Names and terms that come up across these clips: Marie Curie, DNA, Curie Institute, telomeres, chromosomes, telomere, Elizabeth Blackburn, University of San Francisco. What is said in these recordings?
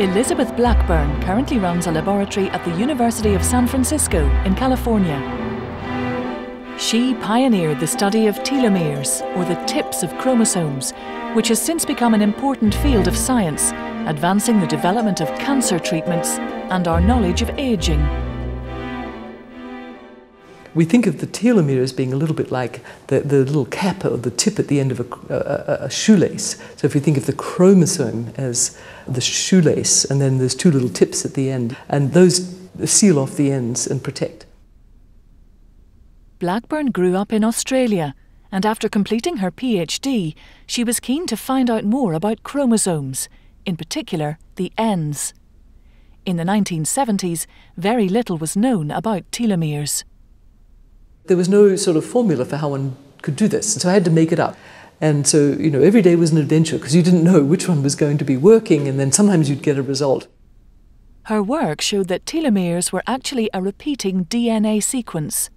Elizabeth Blackburn currently runs a laboratory at the University of San Francisco in California. She pioneered the study of telomeres, or the tips of chromosomes, which has since become an important field of science, advancing the development of cancer treatments and our knowledge of aging. We think of the telomere as being a little bit like the little cap or the tip at the end of a shoelace. So if you think of the chromosome as the shoelace, and then there's two little tips at the end, and those seal off the ends and protect. Blackburn grew up in Australia, and after completing her PhD, she was keen to find out more about chromosomes, in particular the ends. In the 1970s, very little was known about telomeres. There was no sort of formula for how one could do this, and so I had to make it up. And so, you know, every day was an adventure because you didn't know which one was going to be working, and then sometimes you'd get a result. Her work showed that telomeres were actually a repeating DNA sequence.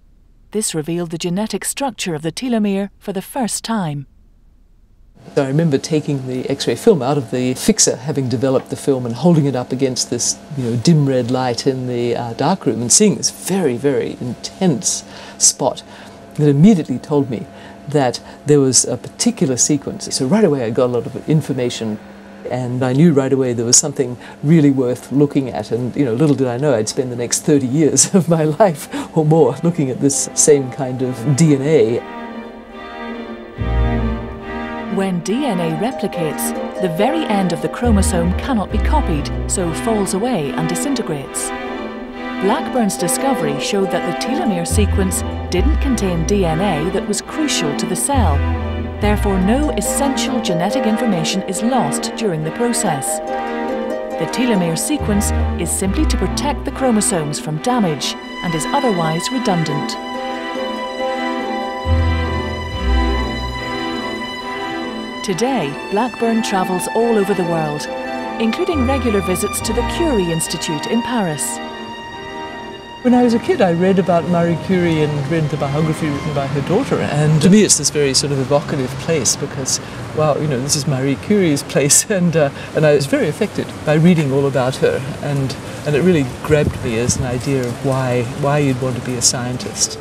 This revealed the genetic structure of the telomere for the first time. I remember taking the X-ray film out of the fixer, having developed the film, and holding it up against this, you know, dim red light in the dark room, and seeing this very, very intense spot that immediately told me that there was a particular sequence. So right away I got a lot of information, and I knew right away there was something really worth looking at. And, you know, little did I know I'd spend the next 30 years of my life or more looking at this same kind of DNA. When DNA replicates, the very end of the chromosome cannot be copied, so falls away and disintegrates. Blackburn's discovery showed that the telomere sequence didn't contain DNA that was crucial to the cell. Therefore, no essential genetic information is lost during the process. The telomere sequence is simply to protect the chromosomes from damage and is otherwise redundant. Today, Blackburn travels all over the world, including regular visits to the Curie Institute in Paris. When I was a kid, I read about Marie Curie and read the biography written by her daughter, and to me it's this very sort of evocative place because, wow, you know, this is Marie Curie's place, and I was very affected by reading all about her, and it really grabbed me as an idea of why you'd want to be a scientist.